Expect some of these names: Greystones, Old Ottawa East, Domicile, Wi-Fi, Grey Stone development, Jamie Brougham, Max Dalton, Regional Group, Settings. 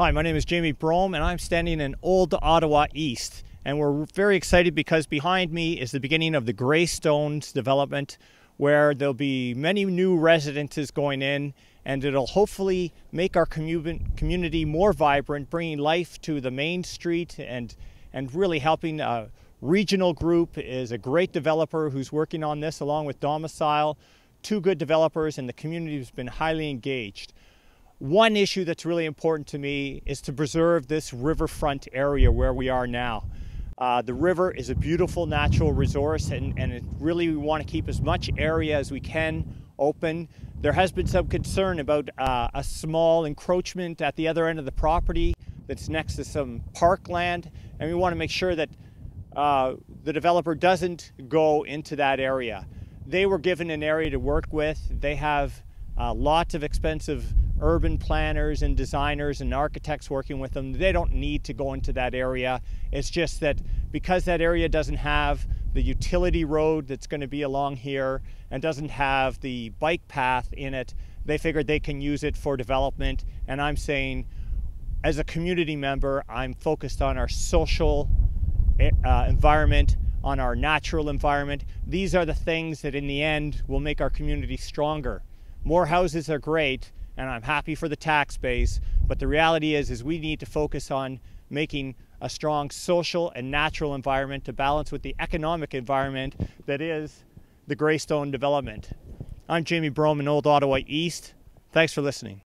Hi, my name is Jamie Brougham and I'm standing in Old Ottawa East, and we're very excited because behind me is the beginning of the Greystones development, where there'll be many new residences going in, and it'll hopefully make our community more vibrant, bringing life to the main street and really helping. A regional group is a great developer who's working on this along with Domicile, two good developers, and the community has been highly engaged. One issue that's really important to me is to preserve this riverfront area where we are now. The river is a beautiful natural resource, and really we want to keep as much area as we can open. There has been some concern about a small encroachment at the other end of the property that's next to some parkland, and we want to make sure that the developer doesn't go into that area. They were given an area to work with. They have lots of expensive urban planners and designers and architects working with them. They don't need to go into that area. It's just that because that area doesn't have the utility road that's going to be along here and doesn't have the bike path in it, they figured they can use it for development. And I'm saying, as a community member, I'm focused on our social environment, on our natural environment. These are the things that in the end will make our community stronger. More houses are great, and I'm happy for the tax base, but the reality is we need to focus on making a strong social and natural environment to balance with the economic environment that is the Greystone development. I'm Jamie Brougham in Old Ottawa East. Thanks for listening.